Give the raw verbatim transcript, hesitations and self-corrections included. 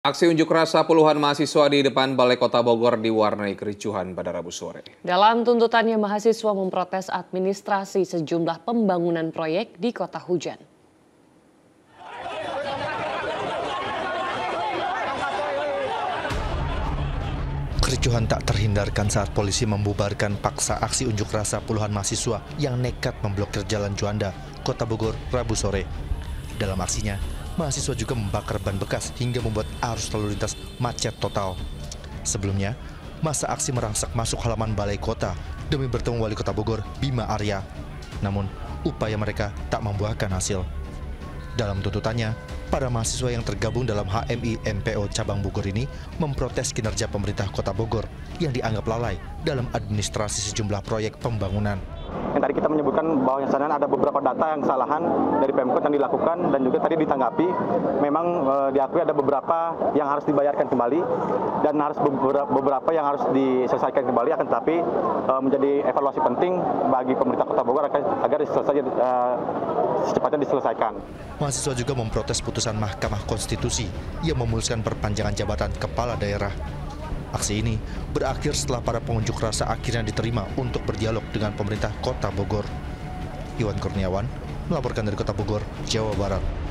Aksi unjuk rasa puluhan mahasiswa di depan Balai Kota Bogor diwarnai kericuhan pada Rabu sore. Dalam tuntutannya, mahasiswa memprotes administrasi sejumlah pembangunan proyek di Kota Hujan. Kericuhan tak terhindarkan saat polisi membubarkan paksa aksi unjuk rasa puluhan mahasiswa yang nekat memblokir Jalan Juanda, Kota Bogor, Rabu sore. Dalam aksinya, mahasiswa juga membakar ban bekas hingga membuat arus lalu lintas macet total. Sebelumnya, masa aksi merangsak masuk halaman Balai Kota demi bertemu Wali Kota Bogor, Bima Arya. Namun, upaya mereka tak membuahkan hasil. Dalam tuntutannya, para mahasiswa yang tergabung dalam H M I M P O cabang Bogor ini memprotes kinerja pemerintah Kota Bogor yang dianggap lalai dalam administrasi sejumlah proyek pembangunan. Yang tadi kita menyebutkan bahwa misalnya ada beberapa data yang kesalahan dari Pemkot yang dilakukan dan juga tadi ditanggapi memang e, diakui ada beberapa yang harus dibayarkan kembali dan harus beberapa yang harus diselesaikan kembali, akan tetapi e, menjadi evaluasi penting bagi pemerintah Kota Bogor agar diselesaikan e, secepatnya diselesaikan. Mahasiswa juga memprotes putusan Mahkamah Konstitusi yang memuluskan perpanjangan jabatan kepala daerah. Aksi ini berakhir setelah para pengunjuk rasa akhirnya diterima untuk berdialog dengan pemerintah Kota Bogor. Iwan Kurniawan melaporkan dari Kota Bogor, Jawa Barat.